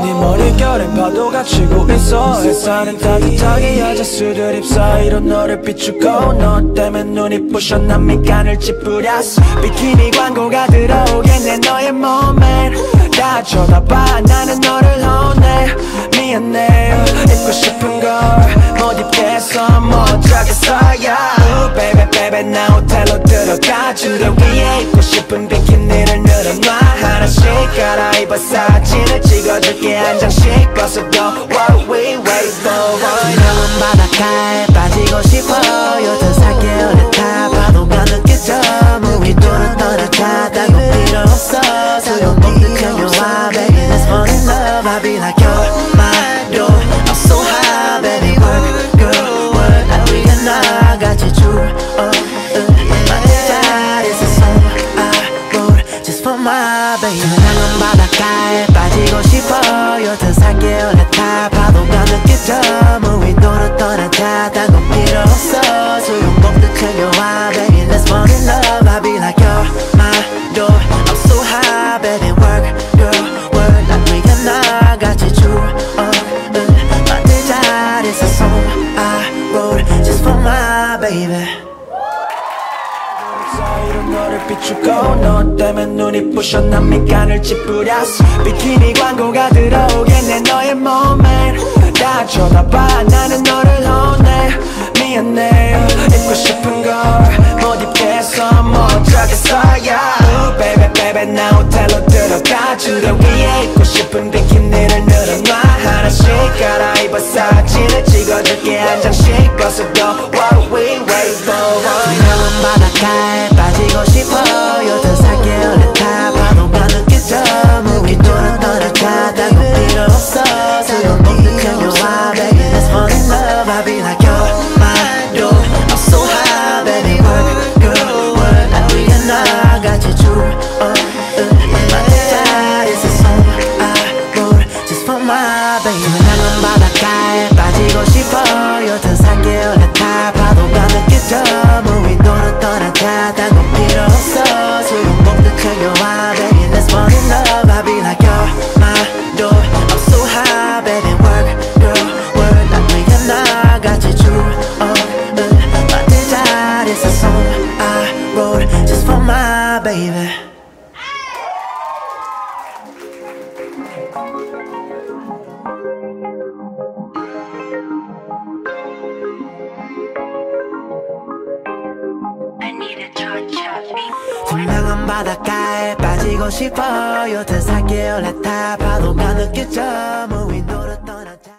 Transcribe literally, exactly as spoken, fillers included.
네 머릿결엔 파도가 치고 있어. 햇살은 따뜻하게 여자 수드립 사이로 너를 비추고 너 때문에 눈이 부셔 난 밑간을 찌푸렸어. 비키니 광고가 들어오겠네 너의 몸에. 다 쳐다봐 나는 너를 혼내. 미안해 입고 싶은 걸 못 입겠어 못 하겠어. Yeah. Ooh, baby baby 나 호텔로 들어가. 주름 위에 입고 싶은 비키니를 늘어놔. 하나씩 갈아입어 사진을 찍어줄게 한 장씩 벗어도. What we wait for. 너는 바닷가에 빠지고 싶어. 요즘 사 개월에 타 파도가 느껴져. 무기도는 떠나자 따고 필요 없어. 수영 먹듯 챙겨와 baby let's fall in love. I'll be like your my door. I'm so high baby work girl work. I think I'm not got you true. 사랑은 바닷가에 빠지고 싶어. 요즘 사 개월에 타 파도가 느껴져. 무의도로 떠나자 따고 필요 없어. 수영복도 챙겨와 baby let's fall in love. I'll be like your my door. I'm so high baby work girl work. 난 네가 나같이 추억을 만들자. This is a song I wrote just for my baby. 너를 비추고 너 때문에 눈이 부셔 난 밑간을 찌푸렸어. 비키니 광고가 들어오겠네 너의 몸에. 다 쳐다봐 나는 너를 혼내. 미안해 입고 싶은 걸 못 입겠어 못 하겠어. Yeah. Ooh, baby baby 나 호텔로 들어가. 주름 위에 입고 싶은 비키니를 늘어놔. 하나씩 갈아입어 사진을 찍어줄게 한 장씩 벗어도. What we wait for. 너는 바닷가에 빠지고 싶어. 요즘 사 개월에 타 파도가 느껴져. 무기도는 떠나자 따고 필요 없어. 수영 먹듯 챙겨와 baby let's fall in love. I'll be like your my door. I'm so high baby work girl work. 난 네가 나같이 추억을 만들자. It's a song I wrote just for my baby. 사랑은 바닷가에 빠지고 싶어. 요즘 사 개월에 타 파도가 느껴져. 무기도는 떠나자 따고 필요 없어. 수영 먹듯 챙겨와 baby let's fall in love. I'll be like your my door. I'm so high baby work girl work. 난 네가 나같이 추억을 만들자. It's a song I wrote just for my baby. 분명한 바닷가에 빠지고 싶어. 요즘 사 개월에 타 파도가 느껴져. 무인도로 떠나자.